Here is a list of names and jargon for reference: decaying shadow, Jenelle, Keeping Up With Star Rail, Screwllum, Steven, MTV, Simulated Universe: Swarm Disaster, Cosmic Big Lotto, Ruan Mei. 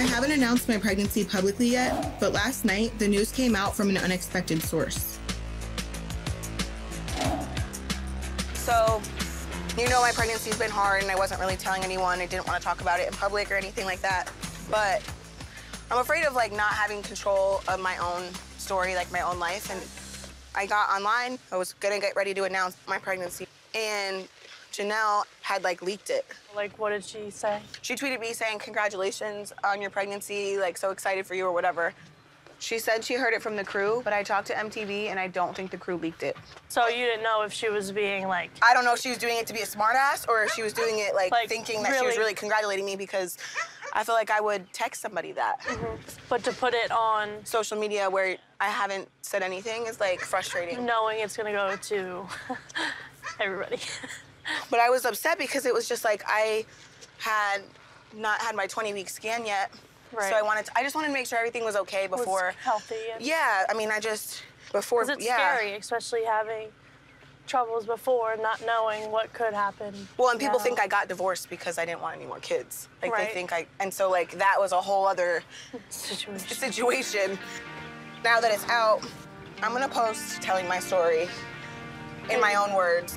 I haven't announced my pregnancy publicly yet, but last night the news came out from an unexpected source. So, you know, my pregnancy's been hard and I wasn't really telling anyone. I didn't want to talk about it in public or anything like that. But I'm afraid of like not having control of my own story, like my own life. And I got online. I was gonna get ready to announce my pregnancy, and Jenelle had like leaked it. Like, what did she say? She tweeted me saying, "Congratulations on your pregnancy, like so excited for you," or whatever. She said she heard it from the crew, but I talked to MTV and I don't think the crew leaked it. So you didn't know if she was being like... I don't know if she was doing it to be a smartass or if she was doing it like thinking that really... she was really congratulating me, because I feel like I would text somebody that. Mm-hmm. But to put it on... social media where I haven't said anything is like frustrating. Knowing it's gonna go to everybody. But I was upset because it was just like I had not had my 20-week scan yet. Right. So I just wanted to make sure everything was okay before. Was healthy. And... yeah, I mean, I just, before, yeah. Because it's scary, especially having troubles before, not knowing what could happen. Well, and people think I got divorced because I didn't want any more kids. Like, right. They think I, and so, like, that was a whole other situation. Now that it's out, I'm gonna post telling my story in my own words.